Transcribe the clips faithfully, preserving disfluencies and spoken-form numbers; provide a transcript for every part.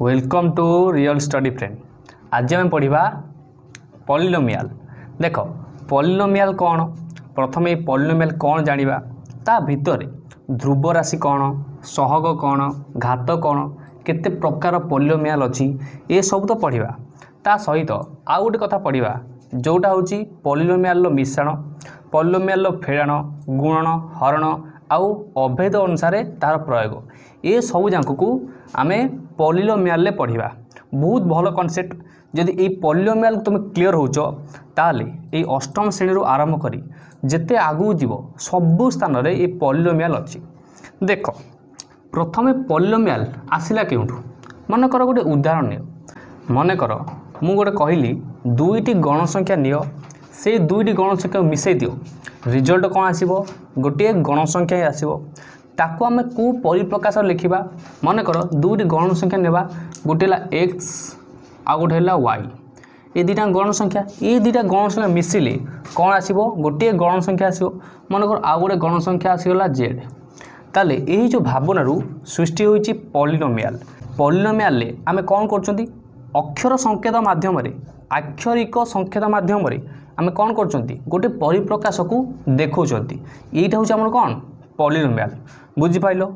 Welcome to real study friend. आज आम पढ़ा पॉलिनोमियल। देख पॉलिनोमियल कौन, प्रथम पॉलिनोमियल कौन जाना, ता भितर ध्रुव राशि कौन, सहग कौन, घात कौन, केते प्रकार पॉलिनोमियल अच्छी, ये सब तो पढ़ा। ता सहित आउ गोटे कथा पढ़ा जोटा हूँ पॉलिनोमियल मिश्रण, पॉलिनोमियल फेड़ाण, गुणन, हरण आउ अभेद अनुसार तार प्रयोग, ये सब जाक को आम पॉलिनोमियल पढ़ा। बहुत भल कनसेप्ट। जदि ये पॉलिनोमियल तुम क्लीयर होच ताले ये अष्टम श्रेणी आरंभ करी जिते आगू जीव सबु स्थान रे ये पॉलिनोमियल अच्छी। देख प्रथम पॉलिनोमियल आसला क्योंठू, मनकर गोटे उदाहरण नि, मनकर मु गोटे कहली दुईटी गण संख्या नियो, से दुईटी गण संख्या मिसई दियो, रिजल्ट कौन आसीबो, गोटे गण संख्या ही आसीबो। ताको आमे को परिप्रकाश लिखिबा, मनकर दुईटी गण संख्या नेबा, गोटे ला एक्स आ गोटे ला वाई, ये दुईटा गण संख्या, ये दुईटा गण संख्या मिसिले कौन आसीबो, गोटे गण संख्या आसीबो। मनकर आ गोटे गण संख्या आसीला जेड। ताले एही जो भावनारू सृष्टि होईची पॉलिनोमियल। पॉलिनोमियल ले आमे कौन करचोंती, अक्षर संकेत माध्यम रे, आक्षरिक संकेत माध्यम रे आमे कौन करचोंती, गोटे परिप्रकाश को देखौचोंती। एटा होची हमर कोन पॉलिनोमियल। बुझि पाइलो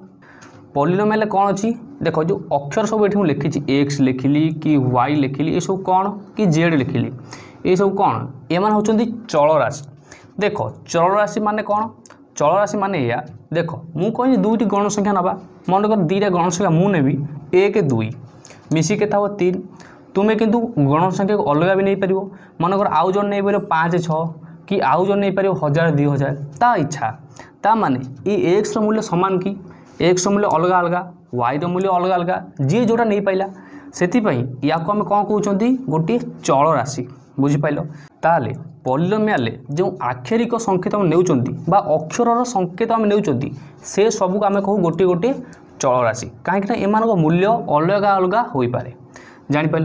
पॉलिनोमियल कौन अछि। देखो जो अक्षर सब एठी लिखिछि, एक्स लिखिली कि वाई लिखिली, ए सब कोन कि जेड लिखिली, ए सब कोन ए मान होचोंती चल राशि। देखो चल राशि माने कोन, चल राशि माने या। देखो मु कोइ दुईटी गण संख्या नबा, मनकर दुईटा गण संख्या मु नेबी एक दुई मिसिके था तीन, तुम्हें किंतु गण संख्या को अलग भी नहीं पार। मनकर आउ जन नहीं पार पाँच छः कि आउ जन नहीं पार हजार दुई हजार, ता इच्छा ता माने ये एक्स मूल्य सामान कि एक्स मूल्य अलग अलग, वाई मूल्य अलग अलग, जी जोटा नहीं पाइला से या आम कौन कहते गोटे चल राशि। बुझिपाल ताले पॉलिनोमियल जो आक्षरिक संकेत आम ने अक्षर संकेत आम ने से सबको आम कहू गोटे गोटे चल राशि, कहीं एम मूल्य अलग अलग हो पाए। जानिपार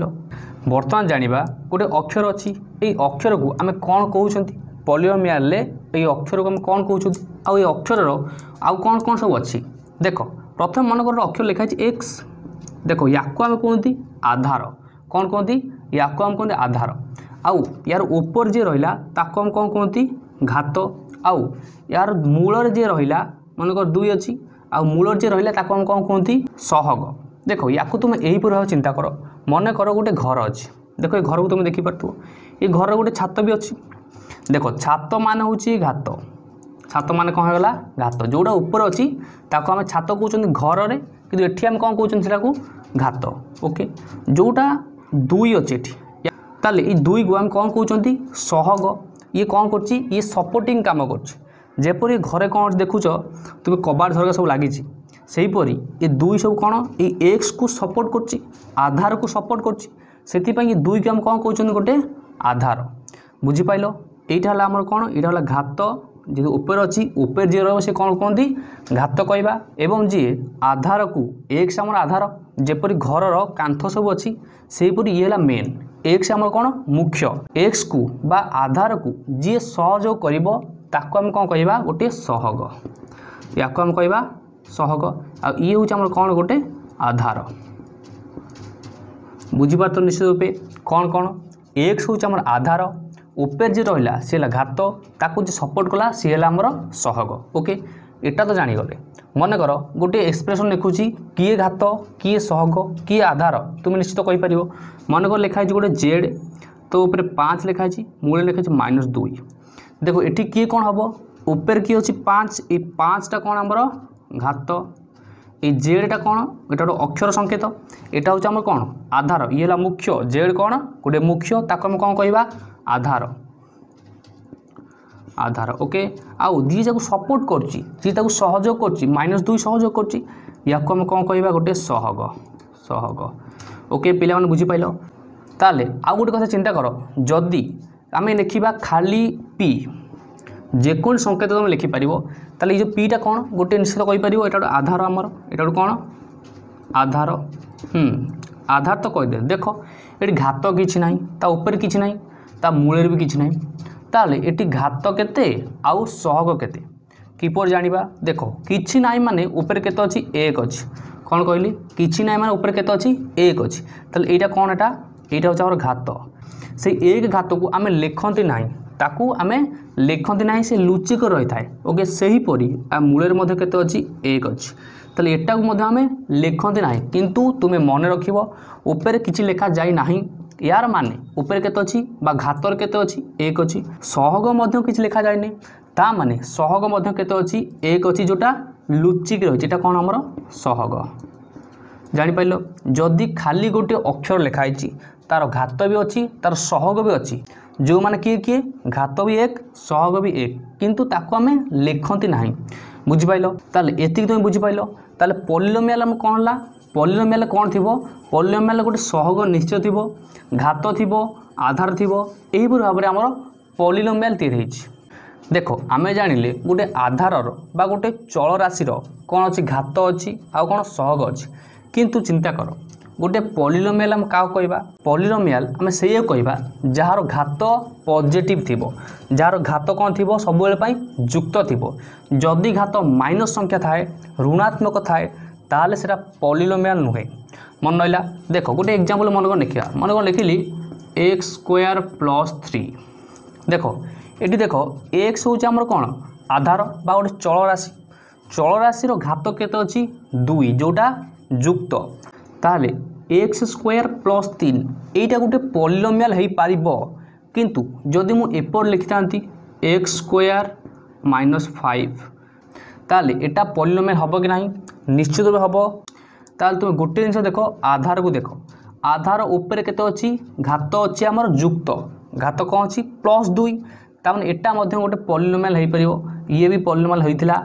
बर्तमान जाना गोटे अक्षर अच्छी, ये अक्षर को आम कौन कौन पॉलिनोमियल, ये अक्षर को आम कौन कौन आउ ये अक्षर आउ कौन कौन सब अच्छी। देख प्रथम मन गोटे अक्षर लिखाई एक्स, देख या आम कहती आधार, कौन कहती या आम कहते आधार, आउ यार ऊपर जे रहा आम कौन कहती घात, आउ यार मूल जे रहा मनकर दुई अच्छी, आउ मूल जे रहा आम कौन कहती सहग। देख या तुम यहीपर भाव चिंता कर, मन कर गोटे घर अच्छे, देख ये घर को तुम देखिपुव, ये घर गोटे छात भी अच्छी। देख छात मान हूँ घात, छात मान कौन होगा घात, जोटा ऊपर अच्छी ताको आम छात कहते घर में, कि एटी आम कौन कहते घात। ओके जोटा दुई अच्छे ताले ये दुई को आम कौन कहते सहग, ये कौन कर सपोर्टिंग काम करपरि घरे कौन देखु तुम कबाट झरका सब लगी, सेहीपरी ये दुई सब कौन ये एक्स को सपोर्ट करची, आधार को सपोर्ट करची, सेतिपई ये दुई को हम कौन कहते गोटे आधार। बुझी पाइलो एटा हला हमर कौन, एटा हला घात, जे ऊपर अछि ऊपर जे रहबो से कौन कहती घात कहबा, एवं जे आधार को एक्स हमर आधार, जेपरी घर रो कांथ सब अछि सेहीपरी ये हला मेन एक्स हमर कौन मुख्य, एक्स को बा आधार को जे सहयोग करबो ताको हम कौन कहबा गोटे सहग, याको हम कहबा सहग, आ ये हूँ आम कौन गोटे आधार। बुझीपार तो निश्चित रूपे कौन कौन एक्स हूँ आम आधार, ऊपर जे रहा सी है घात, ताकू सपोर्ट कला सी है आमर सहग। ओके एटा तो जानीगले। मनकर गोटे एक्सप्रेसन लिखुची किए घात किए सहग किए आधार तुम निश्चित कहीपर। मनकर लिखाई गोटे जेड, तो ऊपर पाँच लिखाई, मूल लिखाई माइनस दुई। देखो ये किए कौन हम, ऊपर किए अच्छी पाँच, ये पाँचटा कौन आमर घात, ये जेडटा कौन यहाँ गोटे अक्षर संकेत, यहाँ हूँ आम कौन आधार, ये है मुख्य जेड कौन गोटे मुख्य ताको हम कौन कहवा आधार आधार। ओके आउ जी जाक सपोर्ट करची, जी ताकू सहयोग करची, माइनस दुई सहयोग करची, याको हम कौन कहवा गोटे सहग सहग। ओके पिला माने बुझी पाइलो। ताले आउ गोटे कथा चिंता कर, जदि आम लिखा खाली पी जेको संकेत तुम लिखिपार, ताले ये जो पीटा कौन गोटे निश्चित कहीपर यहाँ आधार आमर, यहाँ कौन आधार, आधार तो कहीदे। देख ये घात किसी ना, ता ऊपर किसी ना, ता मूल भी किसी ना, ताले ये घात केते आउ सहग केते किपर जाना। देख किसी ना माने ऊपर केत अच्छी एक अच्छी, कौन कहली कि ना माने ऊपर के तो अच्छी एक अच्छी तले एटा कौन एटा एटा होचा हमर घात से एक घात को आमे लेखंती नाही ताकू आमे लेखंती नाही से लुचिक रही थाए ओके सही परी आ मूलर मध्ये केते अछि एक अछि तले एटा को मध्ये आमे लेखंती नाही किंतु तुमे मन रखिबो ऊपर किछि लेखा जाई नाही यार माने ऊपर केते अछि बा घातर केते अछि एक अछि सहग मध्ये किछि लेखा जाई नै ता माने सहग मध्ये केते अछि एक अछि जोटा लुचिक रही एटा कोन हमर सहग जानि पाइलो जदि खाली गोटे अक्षर लेखाई तार घात भी अच्छी तार सहग भी अच्छी जो माने किए किए घात भी एक सहग भी एक किंतु ताको आमे लेखंती नाही बुझि पाइलो ताले एतिक तुम बुझि पाइलो ताले पॉलीनोमियल हम कोन होला पॉलीनोमियल कोन थिबो पॉलीनोमियल गोटे सहग निश्चय थिबो घात थिबो आधार थिबो एही भाव रे हमर पॉलीनोमियल तीर हेछि देखो आमे जानिले गोटे आधार रो बा गोटे चल राशि रो कोन अछि घात अछि आ कोन सहग अछि किंतु चिंता करो गोटे पॉलीनोमियल हम का कहवा पॉलीनोमियल आम से कहवा जार घात पॉजिटिव थी जार घात कौन थी सब युक्त थी जदि घात माइनस संख्या थाए ऋणात्मक थाए ताल से पॉलीनोमियल नुहे मन रहा देख गोटे एग्जाम्पल मन को लिखा मन को लिखिली एक्स स्क्वायर प्लस थ्री देख ये देख एक्स हूँ आमर कौन आधार बा गोटे चल राशि चल राशि घात केत अच्छी दुई जोटा युक्त ताले एक्स स्क्वायर प्लस तीन यहीटा गोटे पॉलीनोमियल हो पार किंतु जदि मुझे लिखि था एक्स स्क्वायर माइनस फाइव ताले एटा पॉलीनोमियल हम कि ना निश्चित रूप हम ताले तुम गोटे जिनस देख आधार को देख आधार उपर के अच्छी घात अच्छी आम युक्त घात कौन अच्छी प्लस दुई ताने एटा गोटे पॉलीनोमियल हो पार ये भी पॉलीनोमियल होता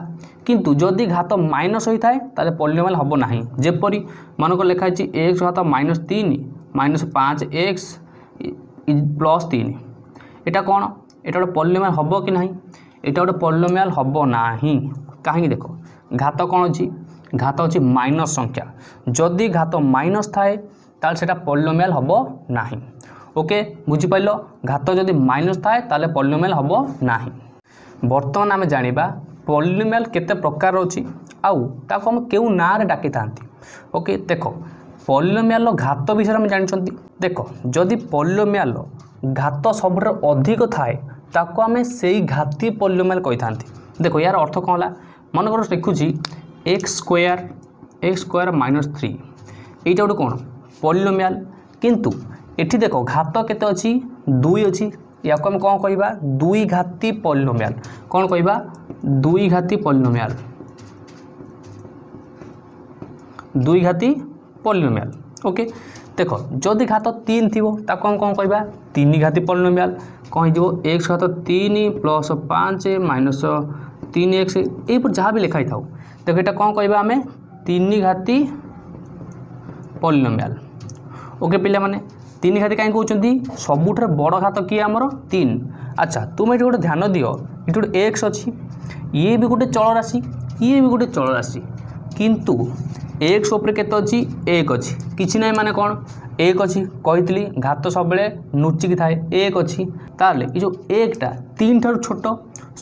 किंतु जदि घात माइनस होता है ताले पॉलीनोमियल हम ना जेपरी मानक लिखाई एक्स घात माइनस तीन माइनस पाँच एक्स प्लस तीन एटा कौन एटा गोटे पॉलीनोमियल हम कि ना एटा गोटे पॉलीनोमियल हम ना कहीं देख घात कौन अच्छी घात अच्छी माइनस संख्या जदि घात माइनस थाए ताले सेटा पॉलीनोमियल हम ना ओके बुझिपाल घात जदि माइनस थाए ताले पॉलीनोमियल हम ना बर्तमान आम जाना पॉलीनोमियल केते प्रकार अछि आउ ताको हम केउ ना रे डाकी थांती ओके देखो पॉलीनोमियल लो घात विषय हम जानछंती देखो जदि पॉलीनोमियल लो घात सबरे अधिक थाए ताको हमें सेही घाती पॉलीनोमियल कहि थांती देखो यार अर्थ कोन होला मन कर लिखु छी x square x square minus three एटा गोटे कोन पॉलीनोमियल किंतु एठी देखो घात केते अछि दुई अछि याको हम कोन कहबा दुई घाती पॉलीनोमियल कोन कहबा दुई घाती पॉलीनोमियल दुई घाती पॉलीनोमियल ओके देखो जदि घात तीन थी ताको हम कौन कहवा तीन घाती पॉलीनोमियल कौन हो एक्स घात तीन प्लस पाँच माइनस तीन एक्स यही जहाँ भी लिखाई था देखो यहाँ कौन कहवा आम तीन घाती पॉलीनोमियल ओके पिला माने तीन घाती कहीं कहते सबुठ बड़ घात किए आमर तीन अच्छा तुम ये गोटे ध्यान दियो ये गोटे एक्स अच्छी ये भी गोटे चल राशि ये भी गोटे चल राशि किंतु एक्स उपर केत अच्छी एक अच्छी किसी ना माने कौन एक अच्छी कही घात सब लुचिकी थाए एक अच्छी ताले ये जो एकटा तीन ठार छोट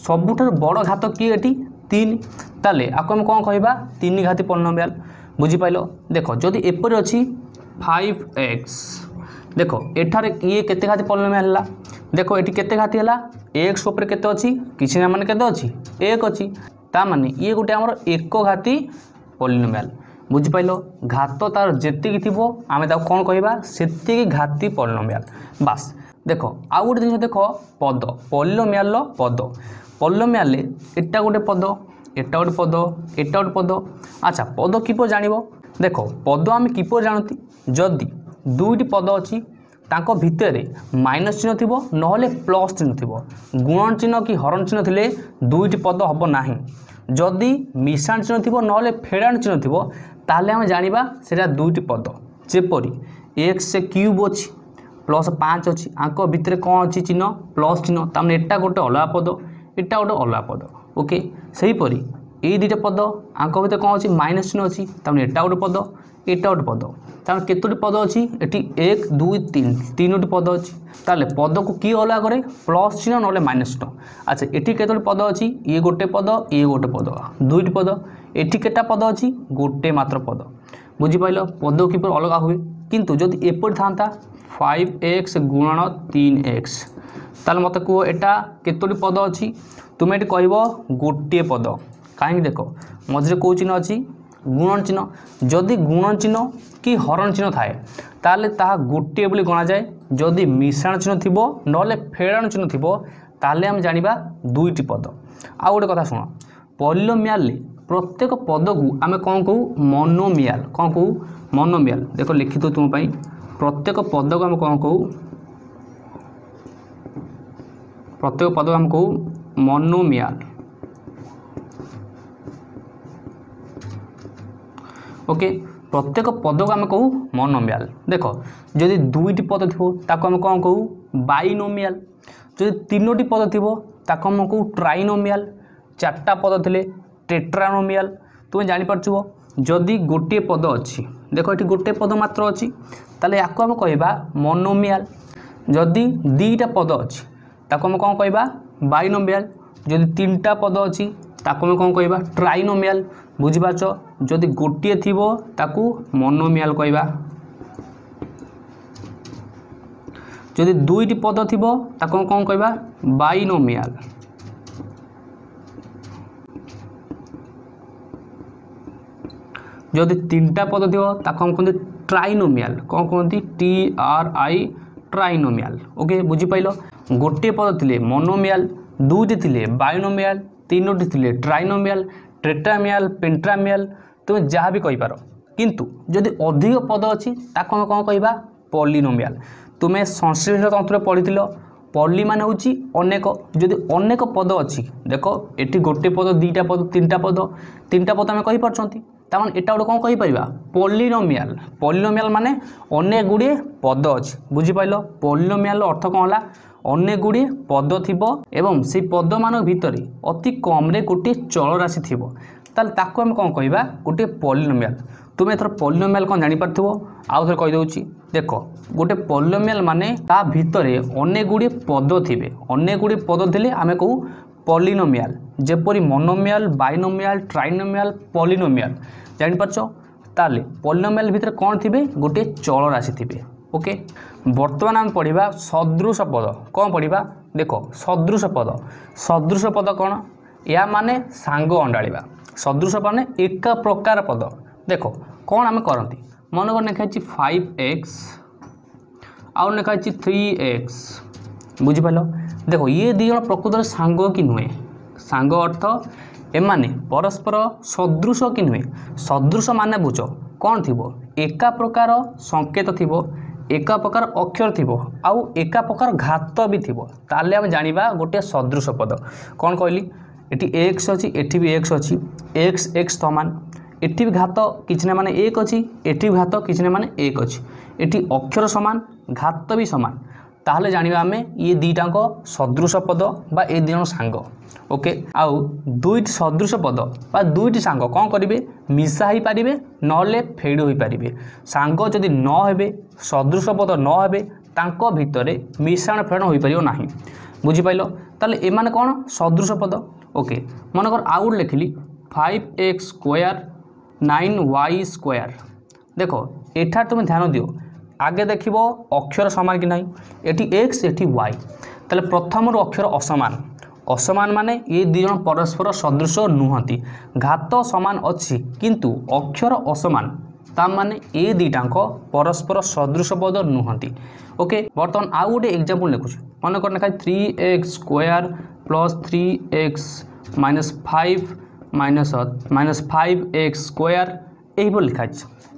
सबुठ बड़ घात किए ये तीन ताले आपको हम कौन कहवा तीन घाती पॉलीनोमियल बुझिपाल देख जदि एपर अच्छी फाइव एक्स देख एठार ये केते घाती पॉलीनोमियल देख ये केते घाती है एक्स उपर केते अच्छी किसी ना माने केते अच्छी एक अच्छी ता माने ये गोटे आमर एक घाती पॉलीनोमियल बुझिपाल घात तार जेतिकी थी आम ताको कौन कहवा सेतिकी घाती पॉलीनोमियल बास देख आउ गोटे जिनिस देख पद पॉलीनोमियल पद पॉलीनोमियल एटा गोटे पद एटा गोटे पद एटा गोटे पद अच्छा पद किपर जानिबो देख पद आम किपर जानती जदि दुईटी पद अच्छी तांको भितरे माइनस चिन्ह थी नहले प्लस चिन्ह थी गुण चिन्ह कि हरण चिन्ह थिले दुईटी पद हम ना जदि मिश्रण चिन्ह थी नहले फेड़ाण चिन्ह थी ताले हम जानिबा सेटा दुईटी पद जेपरी एक्स क्यूब अच्छी प्लस पाँच अच्छी आंक भितर कौन अच्छी चिन्ह प्लस चिन्ह तामने एटा गोटे अलग पद एटा गोटे अलग पद ओके सहीपरी ये दुईटा पद आंक भितर कौन अच्छी माइनस चिन्ह अच्छी तामने एटा गोटे पद एटा गोटे पद तार केतोटी पद अच्छी एटी एक दुई तीन तीनोटी पद अच्छी ताले पद को किए अलग करे प्लस चिन्ह ना माइनस चिन्ह अच्छा एटी केतोटी पद अच्छी ये गोटे पद ये गोटे पद दुईट पद एटी केटा पद अच्छी गोटे मात्र पद बुझिपाल पद किपर अलग हुए किंतु जदि एपरि थांता फाइव एक्स गुणन तीन एक्स ताल मत कह एटा केतोटी पद अच्छी तुम ये कह गोटे पद कहीं देख मझे कौ चिन्ह अच्छी गुणन चिन्ह जदि गुणन चिन्ह कि हरण चिन्ह थाए ताले ताहा गोटे बोली गणा जाए जदि मिश्रण चिन्ह थी ना फेड़ाण चिन्ह थी ताले हम जानिबा दुईटी पद आ गोटे कथा शुण पॉलिनोमियल प्रत्येक पद को आम कौन कहू मोनोमियल कौन कहू मोनोमियल देख लिखित तुम पाई प्रत्येक पद को आम कौन कहू प्रत्येक पद को आम कहू मोनोमियल ओके प्रत्येक पद को आम कहू मोनोमियल देख जदि दुईटी पद थी ताको आम कौन कहू बाइनोमियल जदि तीनोटी पद थी ताको आम कहू ट्राइनोमियल चारटा पद थिले टेट्रानोमियल तुम जानिपार जदि गोटे पद अच्छी देख ये गोटे पद मात्र अच्छी ताले आपको हम कहवा मोनोमियल जदि दीटा पद अच्छी ताको हम कौन कहवा बाइनोमियल जदि तीन टा पद अच्छी ताको हम कौन कहवा ट्राइनोमियल बुझिपारछ जदि गोटे थिबो ताकू मोनोमियल कहवा जदि दुईटी पद थिबो ताको हम कौन कहवा बाइनोमियल जदि तीन टा पद थी ताको हम कहते ट्राइनोमियल कौन कहते T R I trinomial okay बुझिपाल गोटे पद थिले मोनोमियल दुईटी थिले बाइनोमियल तीनोटी थिले ट्राइनोमियल टेट्रामियल पेंट्रामियल तुम तो जहाँ भी कहींपार किंतु जदि अधिक पद अच्छी ताको हम कौन कहवा पॉलिनोमियल तुम्हें संश्लेषण तंत्र पढ़ी पॉली मान हूँ अनेक जदि अनेक पद अच्छी देख ये गोटे पद दुईटा पद तीन टा पद तीन टा पद आम कहींपार तमान एटा गोटे कौन कहीपर पॉलिनोमियल पॉलिनोमियल माने अनेक गुड़े पद अच्छी बुझिपाल पॉलिनोमियल अर्थ कौन है अनेक गुड़े पद थिबो एवं से पद मान भितर अति कम्रे गोटे चल राशि थिबो ताल ताको हम कौन कहवा गोटे पॉलिनोमियल तुम एथर पॉलिनोमियल कौन जानिपार आउ थे कहीदे देख गोटे पॉलिनोमियल माने ता भितर अनेक गुड़े पद थिबे अनेक गुड़े पद थिले आमे कहू पॉलिनोमियल जेपरी मोनोमियल बाइनोमियल ट्राइनोमियल पॉलिनोमियल जानिपारछो ताले पॉलिनोमियल भितर कौन थिबे गोटे चल राशि थिबे ओके वर्तमान हम पढ़िबा सदृश पद कौन पढ़िबा देखो सदृश पद सदृश पद कौन या माने सांग अंडाळीबा सदृश माने एका प्रकार पद देखो कौन आम करती मनोकर लिखाई फाइव एक्स आउ लिखाई थ्री एक्स बुझिपाल देख ये दी जन प्रकृत सांग कि नुहे सांग अर्थ एमाने परस्पर सदृश कि नुहे सदृश माने बुझ कौन थी एका प्रकार संकेत थी एका प्रकार अक्षर थी आउ एका प्रकार घात भी थी ताले हम जानिबा गोटे सदृश पद कौन कहली एटी एक्स अच्छी एटी भी एक्स अच्छी एक्स एक्स समान एटी भी घात किछने माने एक अच्छी एटी भी घात किछने माने एक अच्छी एटी अक्षर समान घात भी समान ताहले जानिबा आमे ये दीटाक सदृश पद बा ए दिनो सांग ओके आउ दुईट सदृश पद बा दुईट सांग कौन करिवे मिसा ही पारिबे नले फेड़ होई पारिबे सांग जदि न हेबे सदृश पद न हेबे तांको भितरे मिश्रण फेड़ होई पारियो नाही बुझि पाइलो ताले ए माने कोन सदृश पद ओके मनकर आउट लिखली five x square nine y square देखो एठा तुम ध्यान दियो आगे देखिबो अक्षर समान कि नहीं एटी एक्स एटी वाई ताले प्रथम रो अक्षर असमान असमान माने ये दी जन परस्पर सदृश नुहति घात समान अछि किंतु अक्षर असमान ता माने ए दीटाक परस्पर सदृश पद नुहति ओके बर्तमान आउ गोटे एग्जाम्पल लिखुछु मन कर लिखा three x square plus three x minus five minus minus five x square यही लिखाई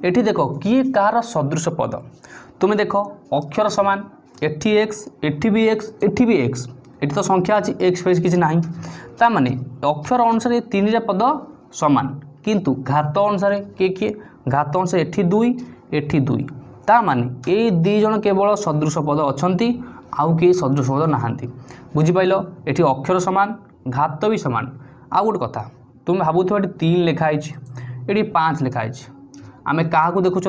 एठी देखो किए कार सदृश पद तुम्हें देखो अक्षर समान एटी एक्स एटी भी एक्स एटी भी एक्स एटी तो संख्या अच्छी एक्स फेज किसी ना ताने अक्षर अनुसार ये तीन पद समान किंतु घात अनुसार किए किए घात अनुसार एटी दुई एटी दुई ताने ये दी जन केवल सदृश पद अच्छा आउ किए सदृश पद ना बुझिपाल ये अक्षर सामान घात भी सामान आ गोटे कथा तुम भावुथ ये तीन लिखाई ये पाँच लिखाई आमे क्या देखुं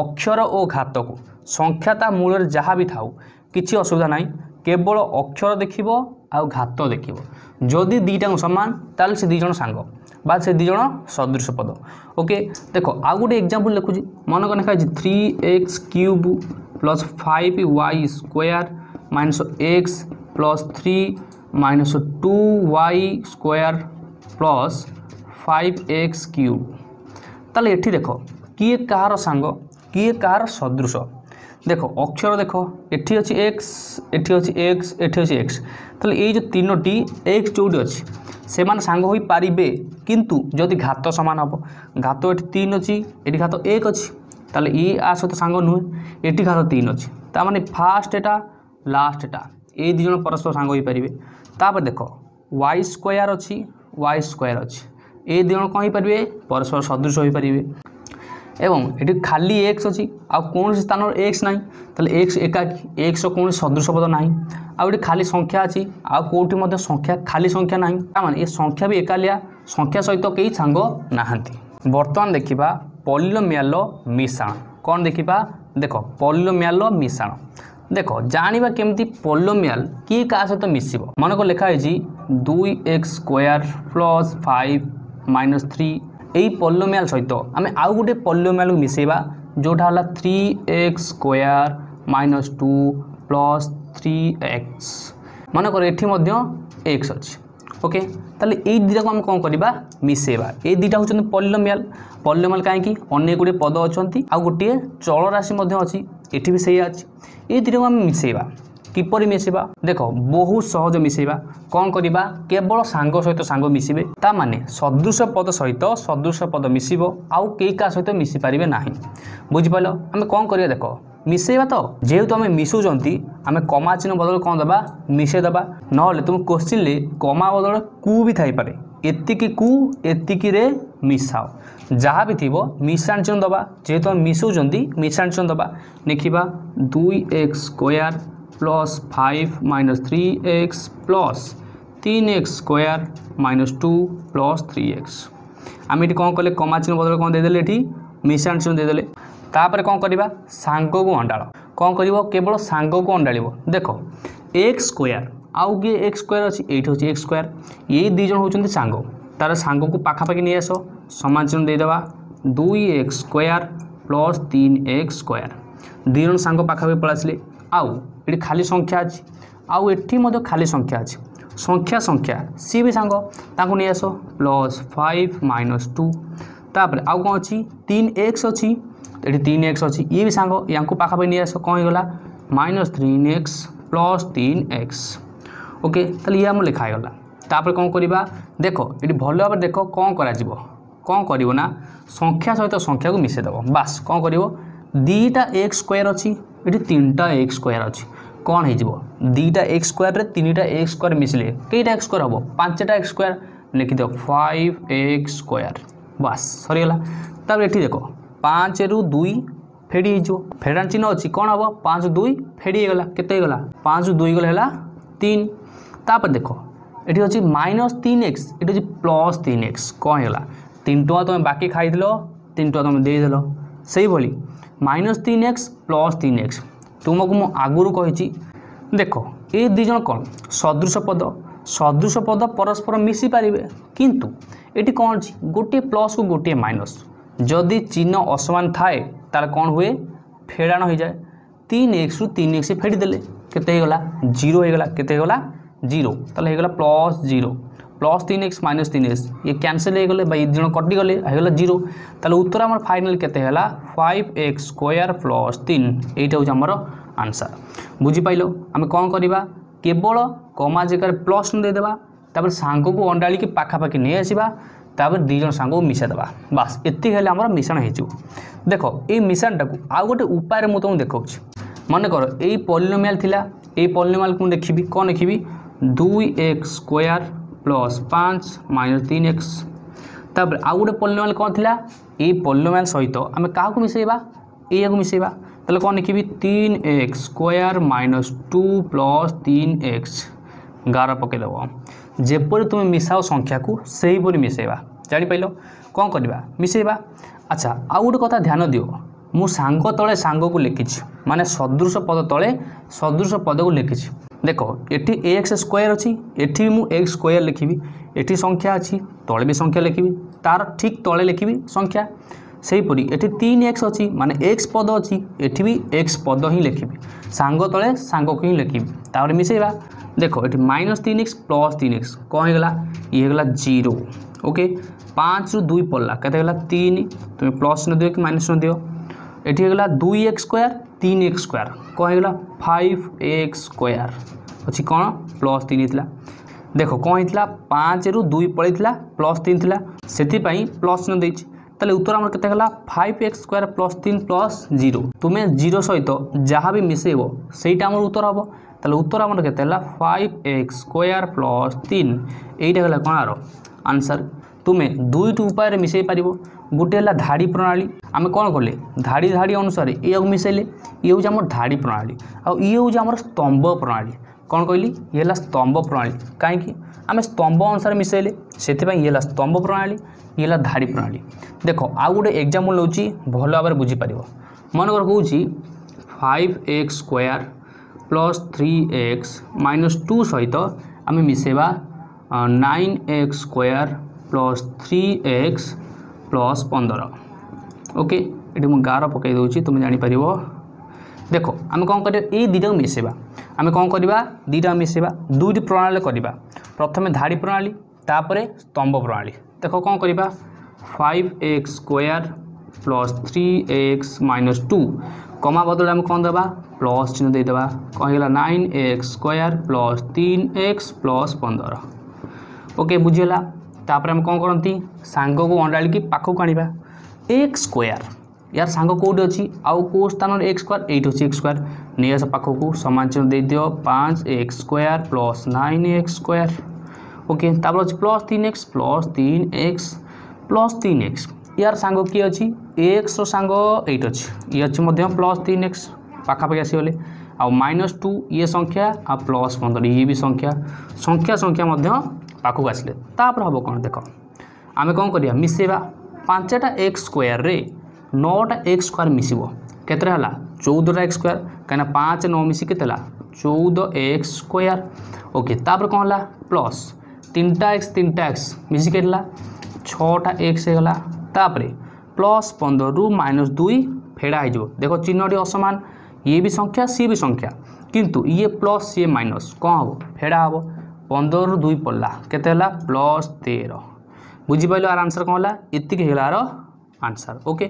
अक्षर और घात को संख्या मूल जहाँ भी थाऊ किसी असुविधा ना केवल अक्षर देखिबो आउ घात देखिबो जदि दीटा समान ताल से दी जण सांग बा से दी जण सदृश पद। ओके देखो आ गुटे एग्जांपल लिखु छी मन को नखा three x cube plus five y square minus x plus three minus two y square plus five x cube. ताले एठी देखो किए कार सांग किए कार सदृश देखो अक्षर देखो एठी अछि x एठी अछि x एठी अछि x तले ए जो तीनोटी x जोडी अछि से मान सांग होई पारिबे किंतु जदि घात समान हबो घात एठी तीन अछि एठी घात एक अछि तले ई आ सहित सांग नुय एठी घात तीन अछि ता माने फर्स्ट एटा लास्ट एटा ए दि जण परस्पर सांग होई पारिबे। तापर देखो y स्क्वायर अछि y स्क्वायर अछि ए दि जण कहि पारिबे परस्पर सदृश होई पारिबे एवं एटी खाली एक्स अच्छी आउ स्थान एक्स ना ताले एक्स एकाकी एक्स कौन सदृश पद ना आउ खाली संख्या अच्छी आउ कौटी संख्या खाली संख्या ना माने ये संख्या भी एकालिया संख्या सहित तो कई सांग नाहंती। बर्तमान देखा पॉलीनोमियल मिश्रण कौन देखा देख पॉलीनोमियल मिश्रण देख जाना केमती पॉलीनोमियल किए क्या सहित मिश्र मन को लिखाई दुई x square plus five minus three यही पॉलीनोमियल सहित आम आउ गोटे पॉलीनोमियल मिसेबा जोटा होला three x square minus two plus three x मन कर ये एक्स अच्छी। ओके ताले यही दुटा को आम कौन करवा मिसेबा ये दुटा हूँ पॉलीनोमियल पॉलीनोमियल कहीं अनेक गुटे पद अच्छा आउ गोटे चल राशि अच्छी ये भी सही अच्छी ये दुटा को आम मिसेबा किपर मिसेबा देख बहुत सहज मिसेबा कौन करवा केवल सांग सहित सांग मिसिबे ता माने सदृश पद सहित सदृश पद मिसिबो आउ केई का सहित मिसि पारिबे नाही बुझि पालो हमें कौन करवा देख मिसेबा तो जेहेतु आम मिसुचंती आम कमा चिन्ह बदल कौन दबा मिसे दबा नहले तुम क्वेश्चन ले कमा बदल कु भी थाई पारे एतिकी कु एतिकी रे मिसाओ जहाँ भी थीबो मिश्रण चिन्ह दबा जेहेतु आम मिसुचंती मिश्रण चिन्ह दबा लिखिबा दुई x square plus five minus three x plus तीन x square minus two plus three x आम ये कौन कले कमा चिन्ह बदल कौन देदेले ये मिश्रण चिन्ह देदेले तापर कौन करवा सांग को अंडाल कौन करिवो केवल सांग को अंडाल देखो एक्स स्क्वायर आउ किए एक्स स्क्वायर अच्छी ये हूँ एक्स स्क्वायर यही दुई जन होउछंती सांग तार सांग को पाखापाखि नहीं आस समान चिन्ह देदेवा दुई एक्स स्क्वायर प्लस तीन एक्स स्क्वायर दुई जन सांग पाखापाखि पलासिले आउ ये खाली संख्या अच्छी आउ एठी मध्य खाली संख्या अच्छी संख्या संख्या सी भी सांग ताकू नहीं आस प्लस फाइव माइनस टू तापर आउ कौन अच्छी तीन एक्स अच्छी ये तीन एक्स अच्छी ये भी सांग या पाखापाखि नहीं आस कौन होगा माइनस तीन एक्स प्लस तीन एक्स। ओके ताले ये आम लिखाईगला तापर कौन करवा देख ये भल भाव देख कौन करना संख्या सहित संख्या को मिसेदेव बास कौन कर दीटा एक्स स्क्वायर अच्छी ये तीन टा एक्स स्क्वायर अच्छी कौन हो दीटा एक्स स्क्वायर रे तीन टा एक्स स्क्वायर मिसले कईटा एक्स स्क्वायर हम पांचटा एक्स स्क्वायर लिखिद फाइव एक्स स्क्वायर बास सरीगला। तब ये देख पाँच रु दुई फेड़ी हो फेड़ाण चिन्ह अच्छी कौन हम पाँच दुई फेड़गला केतला पाँच दुई गला तीन तापर देख ये अच्छे माइनस तीन एक्स ये प्लस तीन एक्स कौन होगा तीन टाँह तुम बाकी खाइल तीन टाँह तुम देदेल से ही माइनस तीन एक्स प्लस तीन एक्स तुमको मु आगुरी कही देख ये दुई जन कौन सदृश पद सदृश पद परस्पर मिसी पारे किंतु ये कौन अच्छी गोटे प्लस को गोटे माइनस जदि चिन्ह असमान थाए तार कौन हुए फेड़ाण हो जाए तीन एक्स रु तीन एक्स फेड़देले केतेगला जीरो होगला केतेगला जीरो ताले होगला प्लस जीरो प्लस तीन एक्स माइनस तीन एक्स ये कैंसिल होगले भाई जन कटिगले होगा जीरो ताले उत्तर आम फाइनाल केते होला फाइव एक्स स्क्वायर प्लस तीन यहीटा हूँ आमर आंसर बुझीपाल आम कौन करवा केवल कमा जगार प्लस देदेवा तापर सांग को अंडाली की पाखापाखि नहीं आसवा तापर दुई जन सांग मिसादेवा बास एति हेले आमर मिश्रण हो देख ये मिश्रणटा को आउ गोटे उपाय मुझे तुमको देखा मन कर यही पॉलीनोमियल थिला ए पॉलीनोमियल को देखी कौन देखी दुई एक्स स्क्वायर प्लस पाँच माइनस तीन एक्स तापर आउ गोटे पॉलीनोमियल कौन थिला ए पॉलीनोमियल सहित आम क्या मिसेबा ए को मिसेबा ताले कौन लिखी तीन x square minus two plus तीन एक्स गार पकईदेव जेपरी तुम मिसाओ संख्या को सहीपरी मिसेबा जापार कौन करवा मिसेबा। अच्छा आउ गोटे कथा ध्यान दियो मु सांग तले सांग को लिखी माने सदृश पद तले सदृश पद को लिखी देख ये एक्स स्क्वायर अच्छी एटी मु एक्स स्क्वायर लिखी एटी संख्या अच्छी तले भी संख्या लिखी तार ठीक तले लिखी संख्या सेहीपरी एटी तीन एक्स अच्छी माने एक्स पद अच्छी एटी भी एक्स पद ही लिखी सांग तले सांग को ही लिखी तापर मिसेवा देख ये माइनस तीन एक्स प्लस तीन एक्स कौन होगा ये होगा जीरो ओके पाँच रु दुई पड़ला क्या तीन तुम प्लस न दिव कि माइनस न दिव ये होगा दुई एक्स स्क्वायर तीन एक्स स्क्वायर कौन होगा फाइव एक्स स्क्वायर अच्छी कौन प्लस तीन होता देख कौन होता पाँच रु दुई पड़ता प्लस तीन थी से प्लस न दे ताले उत्तर आम के फाइव एक्स स्क्वायर प्लस तीन प्लस जीरो तुम्हें जीरो सहित जहाँ भी मिसेब से उत्तर हम ताले उत्तर आम के फाइव एक्स स्क्वायर प्लस तीन यहीटा है कौन आरो आंसर तुम्हें दुईट उपाय मिसई पार गोटे है धाड़ी प्रणाली आम कौन कले धाड़ी धाड़ी अनुसार ये मिसेले ये हूँ आम धाड़ी प्रणाली आ ये हूँ आम स्तंभ प्रणाली कौन कहली ये है स्तंभ प्रणाली कहीं आम स्तंभ अनुसार मिसेले से ये स्तंभ प्रणाली ये है धाड़ी प्रणाली देख आउ गोटे एग्जाम्पल नौची भल भाव बुझीपर मनोकर कौन five x square plus three x minus two सहित आम मिसेवा nine x square plus three x plus पंदर ओके ये मुझे गार पकई दूसरी तुम जापर देख आम कौन कर दुटा मिसेवा आम कौन करवा दुटा मिसेवा दुईटी प्रणाली करवा प्रथम धाड़ी प्रणाली तापर स्तंभ प्रणाली देख कौन करवा five x square plus three x minus two कमा बदल आम कौन देवा प्लस चिन्ह देदेवा कौन होगा नाइन एक्स स्क्वायर प्लस तीन एक्स प्लस पंदर ओके बुझीगला तापर आम कौन करती सांग को अंडाड़ी पाखक आने एक्स स्क्वायर यार सांग कौटे अच्छी आउ कौ स्थान एक्स स्क्वायर एट अच्छी एक्स स्क्वायर नहीं आस पाखक सामान चिन्ह दे दियो पाँच x square plus nine x square okay तापर अच्छे प्लस तीन एक्स प्लस तीन एक्स प्लस तीन एक्स यार सांग किए अच्छी एक्स रो सांग एट अच्छी ये अच्छी मध्यम प्लस तीन एक्स पाखापाखि आसगले आ माइनस टू ये संख्या आ प्लस पंद्रह ये भी संख्या संख्या संख्या पाखक आसिले तापर हम कौन देख आम कौन कर मिसेवा पांचटा एक्स स्क्वायर रे नौटा एक्स स्क्वायर मिसिबो केतरा हला चौदहटा एक्स स्क्वायर कहीं पाँच नौ मिसी के चौदह एक्स स्क्वायर ओके तापर कौन है प्लस तीन टा एक्स तीन टा एक्स मिसिके छटा एक्स होगा तापर प्लस पंद्रह रु माइनस दुई फेड़ा हो देख चिन्हटी असमान ये भी संख्या सी भी संख्या किंतु ये प्लस सी माइनस कौन हम फेड़ा हम पंद्रह रु दुई पड़ला केते हला प्लस तेरह बुझीपाल आर आंसर कौन है इतनी होगार आंसर ओके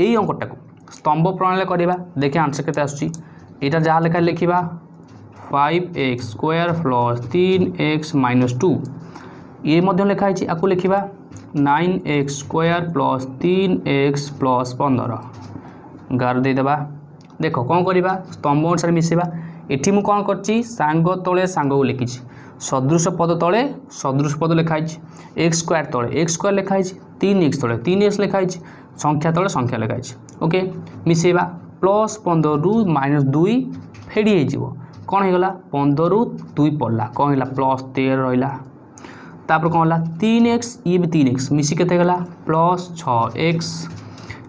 यही अंकटा को स्तंभ प्रणाली करवा देखे आंसर केते आसुची एटा जहाँ लेखा लिखा फाइव एक्स स्क्वायर प्लस तीन एक्स माइनस टू ये लिखाई आपको लिखा नाइन एक्स स्क्वायर प्लस तीन एक्स प्लस पंद्रह गार देदेबा देख कौन करवा स्तंभ अनुसार मिसेवा एटी मु कौन कर सांग तले सांग को लिखी सदृश पद तले सदृश पद लिखाई एक्स स्क्वायर तले एक्स स्क्वायर लिखाई तीन एक्स तले तीन एक्स लिखाई संख्या तले संख्या लिखाई ओके मिसेवा प्लस पंद्रह रु माइनस दुई फेड़ी हो कौन होगा पंद्रह रु दुई पड़ला कौन होगा प्लस तेरह रहा तापर कौन है तीन एक्स ये भी तीन एक्स मिसिकेला प्लस छः एक्स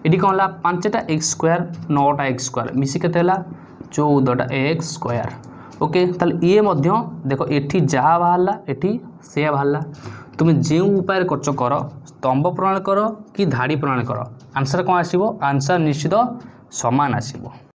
ये कौन है पांचटा एक्स स्क्वायर नौटा एक्स स्क्वायर मिसिकेला चौदहटा एक्स स्क्वायर ओके ताले ये मध्य देखो एठी जहाँ बाहरला एठी से बाहरला तुम्हें जो उपाय करच कर स्तंभ प्रणाली कर कि धाड़ी प्रणाली कर आंसर कौन आसो आंसर निश्चित समान आसो।